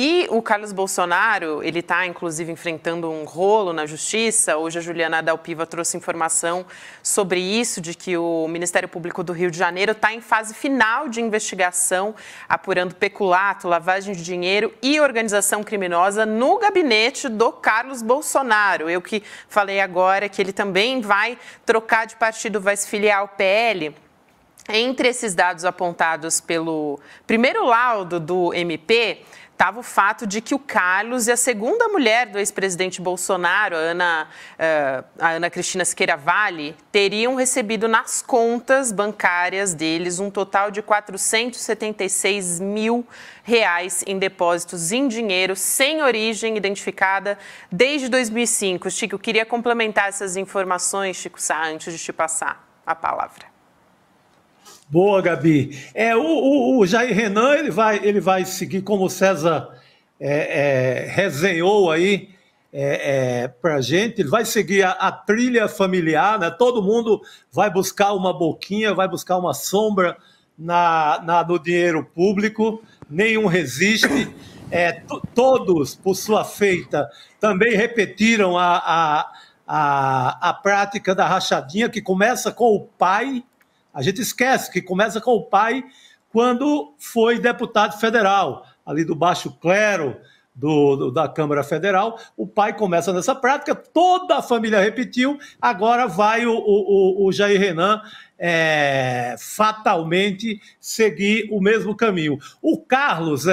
E o Carlos Bolsonaro, ele está, inclusive, enfrentando um rolo na Justiça. Hoje a Juliana Dalpiva trouxe informação sobre isso, de que o Ministério Público do Rio de Janeiro está em fase final de investigação, apurando peculato, lavagem de dinheiro e organização criminosa no gabinete do Carlos Bolsonaro. Eu que falei agora que ele também vai trocar de partido, vai se filiar ao PL. Entre esses dados apontados pelo primeiro laudo do MP... estava o fato de que o Carlos e a segunda mulher do ex-presidente Bolsonaro, a Ana Cristina Siqueira Valle, teriam recebido nas contas bancárias deles um total de R$476 mil em depósitos em dinheiro sem origem identificada desde 2005. Chico, eu queria complementar essas informações, Chico Sá, antes de te passar a palavra. Boa, Gabi. O Jair Renan ele vai seguir, como o César resenhou aí para a gente, ele vai seguir a trilha familiar, né? Todo mundo vai buscar uma boquinha, vai buscar uma sombra no dinheiro público, nenhum resiste. Todos, por sua feita, também repetiram a prática da rachadinha, que começa com o pai. A gente esquece que começa com o pai quando foi deputado federal, ali do baixo clero da Câmara Federal. O pai começa nessa prática, toda a família repetiu, agora vai o Jair Renan fatalmente seguir o mesmo caminho. O Carlos,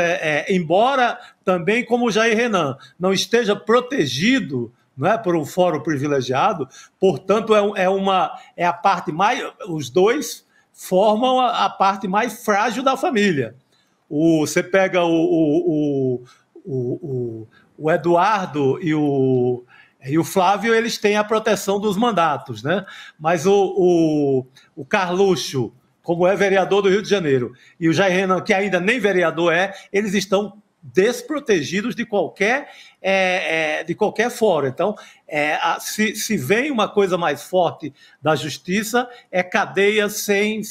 embora também, como o Jair Renan, não esteja protegido, não é, por um fórum privilegiado, portanto é a parte mais, os dois formam a parte mais frágil da família. Você pega o Eduardo e o Flávio, eles têm a proteção dos mandatos, né? Mas o Carluxo, como é vereador do Rio de Janeiro, e o Jair Renan, que ainda nem vereador eles estão desprotegidos de qualquer fora. Então, se vem uma coisa mais forte da justiça, é cadeia sem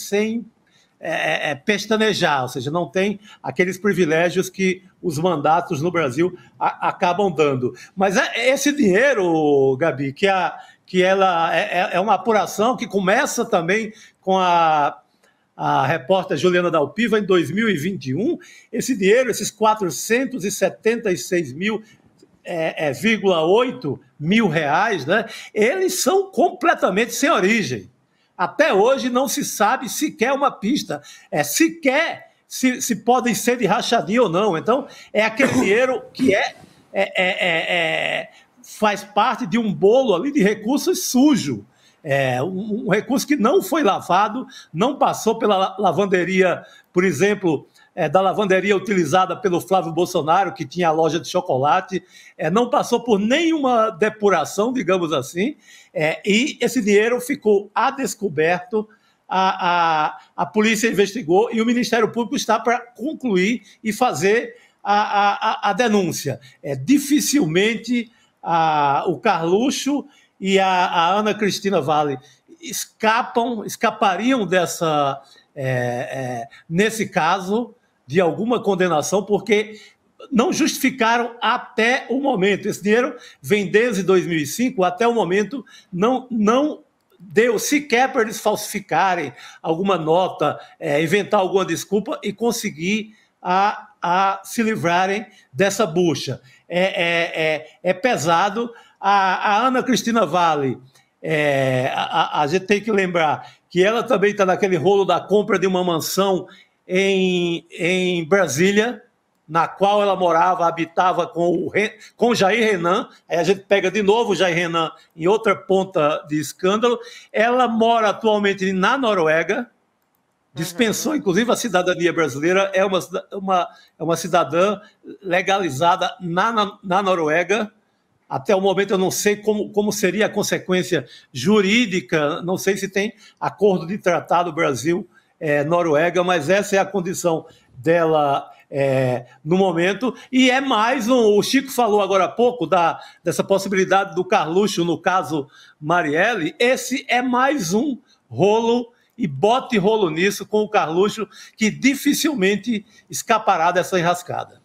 pestanejar, ou seja, não tem aqueles privilégios que os mandatos no Brasil acabam dando. Mas esse dinheiro, Gabi, que ela é uma apuração que começa também com a repórter Juliana Dalpiva, em 2021, esse dinheiro, esses 476,8 mil reais, né, eles são completamente sem origem. Até hoje não se sabe sequer uma pista, sequer se podem ser de rachadinha ou não. Então, é aquele dinheiro que faz parte de um bolo ali de recursos sujo. Um recurso que não foi lavado, não passou pela lavanderia, por exemplo, da lavanderia utilizada pelo Flávio Bolsonaro, que tinha a loja de chocolate, não passou por nenhuma depuração, digamos assim, e esse dinheiro ficou a descoberto. A polícia investigou e o Ministério Público está para concluir e fazer a denúncia. Dificilmente o Carluxo e a Ana Cristina Valle escapariam dessa, nesse caso, de alguma condenação, porque não justificaram até o momento. Esse dinheiro vem desde 2005, até o momento não deu sequer para eles falsificarem alguma nota, inventar alguma desculpa e conseguir a se livrarem dessa bucha. É pesado. A Ana Cristina Valle, a gente tem que lembrar que ela também está naquele rolo da compra de uma mansão em Brasília, na qual ela morava, habitava com Jair Renan. Aí a gente pega de novo o Jair Renan em outra ponta de escândalo. Ela mora atualmente na Noruega, dispensou, uhum, inclusive, a cidadania brasileira, é uma cidadã legalizada na Noruega. Até o momento eu não sei como seria a consequência jurídica, não sei se tem acordo de tratado Brasil-Noruega, mas essa é a condição dela no momento. E é mais o Chico falou agora há pouco dessa possibilidade do Carluxo, no caso Marielle, esse é mais um rolo e bote rolo nisso com o Carluxo, que dificilmente escapará dessa enrascada.